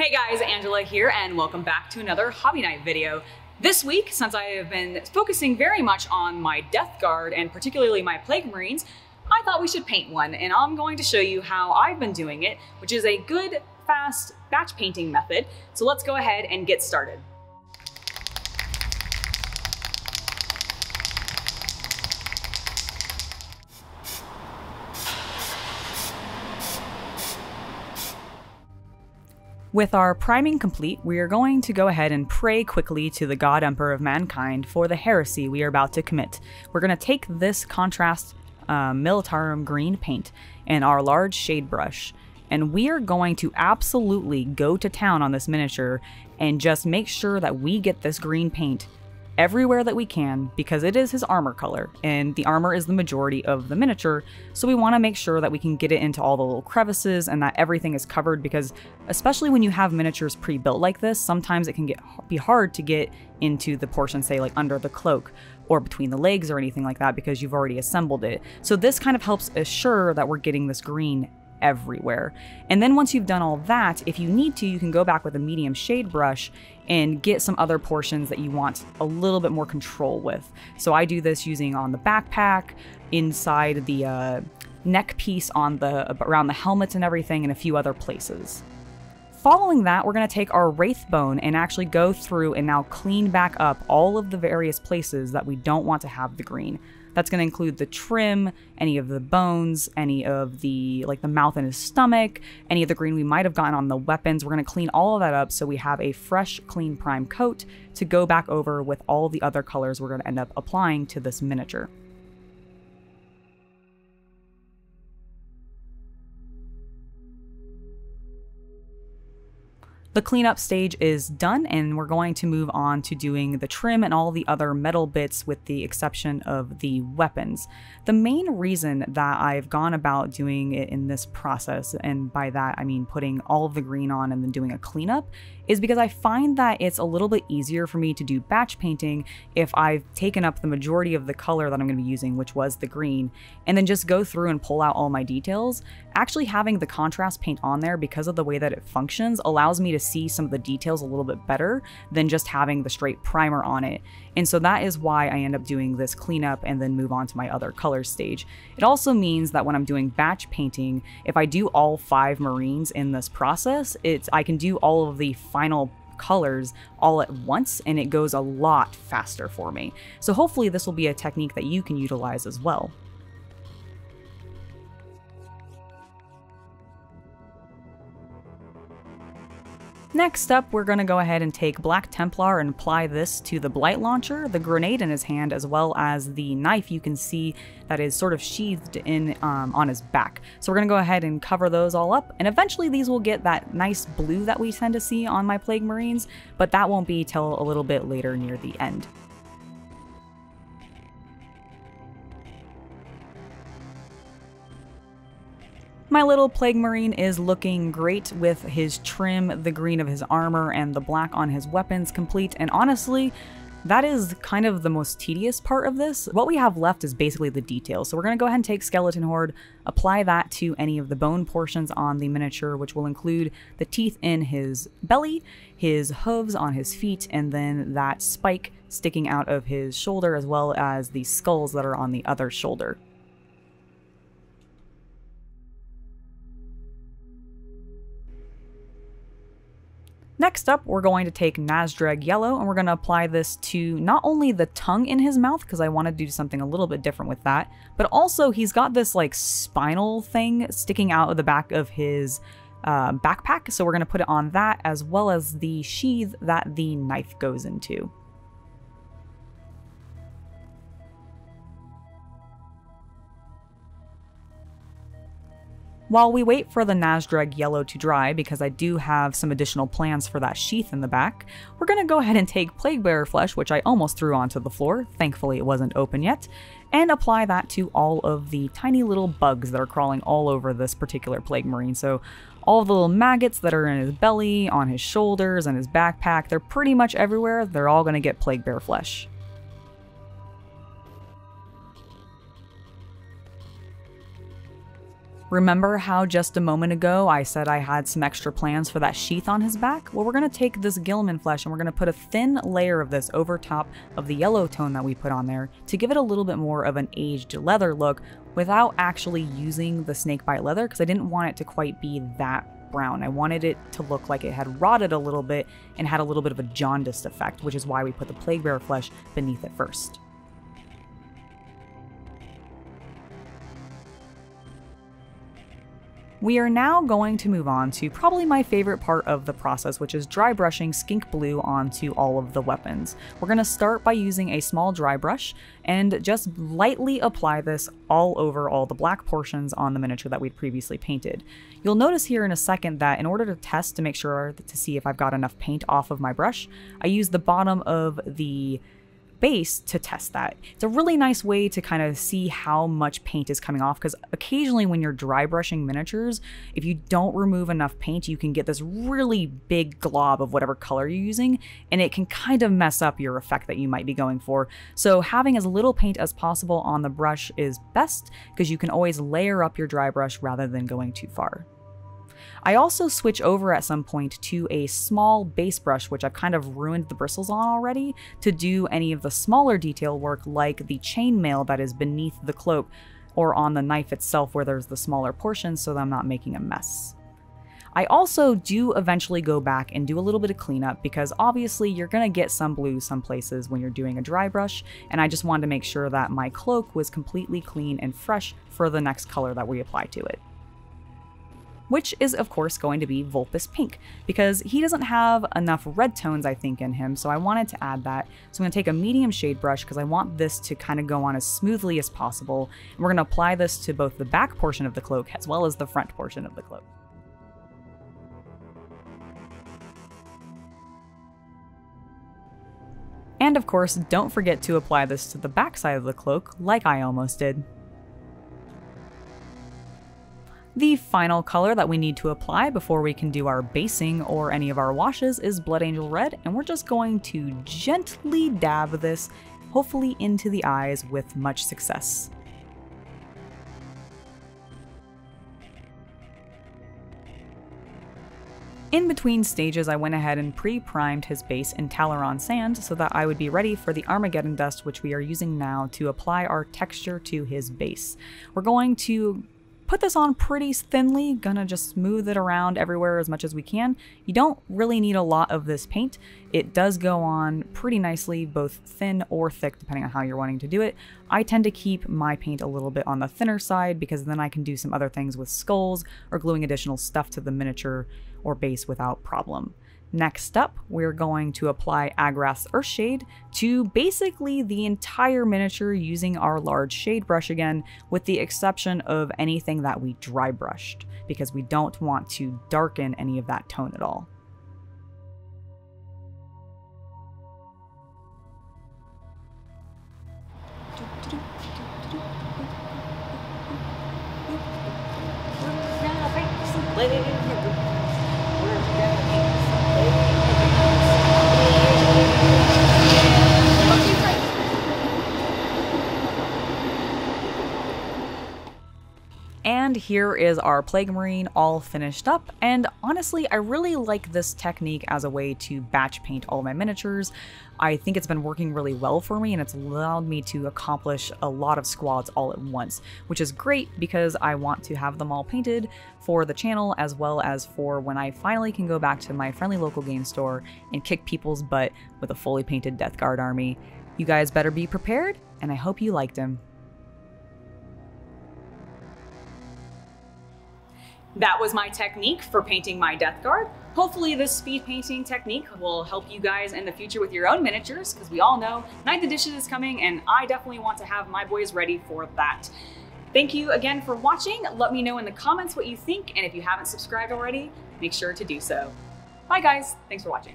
Hey guys, Angela here, and welcome back to another Hobby Night video. This week, since I have been focusing very much on my Death Guard and particularly my Plague Marines, I thought we should paint one, and I'm going to show you how I've been doing it, which is a good, fast batch painting method. So let's go ahead and get started. With our priming complete, we are going to go ahead and pray quickly to the God-Emperor of Mankind for the heresy we are about to commit. We're going to take this Contrast Militarum green paint and our large shade brush, and we are going to absolutely go to town on this miniature and just make sure that we get this green paint everywhere that we can, because it is his armor color, and the armor is the majority of the miniature, so we want to make sure that we can get it into all the little crevices and that everything is covered, because especially when you have miniatures pre-built like this, sometimes it can be hard to get into the portion, say like under the cloak or between the legs or anything like that, because you've already assembled it. So this kind of helps assure that we're getting this green everywhere. And then once you've done all that, if you need to, you can go back with a medium shade brush and get some other portions that you want a little bit more control with. So I do this using on the backpack, inside the neck piece, on the around the helmets and everything, and a few other places. Following that, we're going to take our Wraithbone and actually go through and now clean back up all of the various places that we don't want to have the green. That's going to include the trim, any of the bones, any of the, like the mouth and his stomach, any of the green we might have gotten on the weapons. We're going to clean all of that up so we have a fresh, clean prime coat to go back over with all the other colors we're going to end up applying to this miniature. The cleanup stage is done, and we're going to move on to doing the trim and all the other metal bits with the exception of the weapons. The main reason that I've gone about doing it in this process, and by that I mean putting all of the green on and then doing a cleanup, is because I find that it's a little bit easier for me to do batch painting if I've taken up the majority of the color that I'm going to be using, which was the green, and then just go through and pull out all my details. Actually having the contrast paint on there, because of the way that it functions, allows me to see some of the details a little bit better than just having the straight primer on it. And so that is why I end up doing this cleanup and then move on to my other color stage. It also means that when I'm doing batch painting, if I do all 5 Marines in this process, I can do all of the final colors all at once, and it goes a lot faster for me. So hopefully this will be a technique that you can utilize as well. Next up, we're going to go ahead and take Black Templar and apply this to the Blight Launcher, the grenade in his hand, as well as the knife you can see that is sort of sheathed in on his back. So we're going to go ahead and cover those all up, and eventually these will get that nice blue that we tend to see on my Plague Marines, but that won't be till a little bit later near the end. My little Plague Marine is looking great with his trim, the green of his armor, and the black on his weapons complete, and honestly, that is kind of the most tedious part of this. What we have left is basically the details, so we're going to go ahead and take Skeleton Horde, apply that to any of the bone portions on the miniature, which will include the teeth in his belly, his hooves on his feet, and then that spike sticking out of his shoulder, as well as the skulls that are on the other shoulder. Next up, we're going to take Nazdreg Yellow, and we're going to apply this to not only the tongue in his mouth, because I want to do something a little bit different with that, but also he's got this like spinal thing sticking out of the back of his backpack, so we're going to put it on that, as well as the sheath that the knife goes into. While we wait for the Nazdreg Yellow to dry, because I do have some additional plans for that sheath in the back, we're going to go ahead and take Plaguebearer Flesh, which I almost threw onto the floor, thankfully it wasn't open yet, and apply that to all of the tiny little bugs that are crawling all over this particular Plague Marine. So all the little maggots that are in his belly, on his shoulders, and his backpack, they're pretty much everywhere. They're all going to get Plaguebearer Flesh. Remember how just a moment ago I said I had some extra plans for that sheath on his back? Well, we're going to take this Guilliman Flesh and we're going to put a thin layer of this over top of the yellow tone that we put on there to give it a little bit more of an aged leather look without actually using the snakebite leather, because I didn't want it to quite be that brown. I wanted it to look like it had rotted a little bit and had a little bit of a jaundiced effect, which is why we put the Plaguebearer Flesh beneath it first. We are now going to move on to probably my favorite part of the process, which is dry brushing Skink Blue onto all of the weapons. We're going to start by using a small dry brush and just lightly apply this all over all the black portions on the miniature that we'd previously painted. You'll notice here in a second that in order to test to make sure to see if I've got enough paint off of my brush, I use the bottom of the base to test that. It's a really nice way to kind of see how much paint is coming off, because occasionally when you're dry brushing miniatures, if you don't remove enough paint, you can get this really big glob of whatever color you're using, and it can kind of mess up your effect that you might be going for. So having as little paint as possible on the brush is best, because you can always layer up your dry brush rather than going too far. I also switch over at some point to a small base brush, which I've kind of ruined the bristles on already, to do any of the smaller detail work like the chainmail that is beneath the cloak or on the knife itself where there's the smaller portions, so that I'm not making a mess. I also do eventually go back and do a little bit of cleanup, because obviously you're going to get some blue some places when you're doing a dry brush, and I just wanted to make sure that my cloak was completely clean and fresh for the next color that we apply to it, which is of course going to be Volupus Pink, because he doesn't have enough red tones I think in him, so I wanted to add that. So I'm gonna take a medium shade brush because I want this to kind of go on as smoothly as possible. And we're gonna apply this to both the back portion of the cloak as well as the front portion of the cloak. And of course, don't forget to apply this to the back side of the cloak like I almost did. The final color that we need to apply before we can do our basing or any of our washes is Blood Angel Red, and we're just going to gently dab this, hopefully into the eyes, with much success. In between stages, I went ahead and pre-primed his base in Tallarn Sand so that I would be ready for the Armageddon Dust, which we are using now to apply our texture to his base. We're going to put this on pretty thinly, gonna just smooth it around everywhere as much as we can. You don't really need a lot of this paint. It does go on pretty nicely, both thin or thick, depending on how you're wanting to do it. I tend to keep my paint a little bit on the thinner side, because then I can do some other things with skulls or gluing additional stuff to the miniature or base without problem. Next up, we're going to apply Agrax Earthshade to basically the entire miniature using our large shade brush again, with the exception of anything that we dry brushed, because we don't want to darken any of that tone at all. And here is our Plague Marine all finished up, and honestly I really like this technique as a way to batch paint all my miniatures. I think it's been working really well for me, and it's allowed me to accomplish a lot of squads all at once, which is great because I want to have them all painted for the channel as well as for when I finally can go back to my friendly local game store and kick people's butt with a fully painted Death Guard army. You guys better be prepared, and I hope you liked him. That was my technique for painting my Death Guard. Hopefully this speed painting technique will help you guys in the future with your own miniatures, because we all know 9th edition is coming, and I definitely want to have my boys ready for that. Thank you again for watching. Let me know in the comments what you think, and if you haven't subscribed already, make sure to do so. Bye guys, thanks for watching.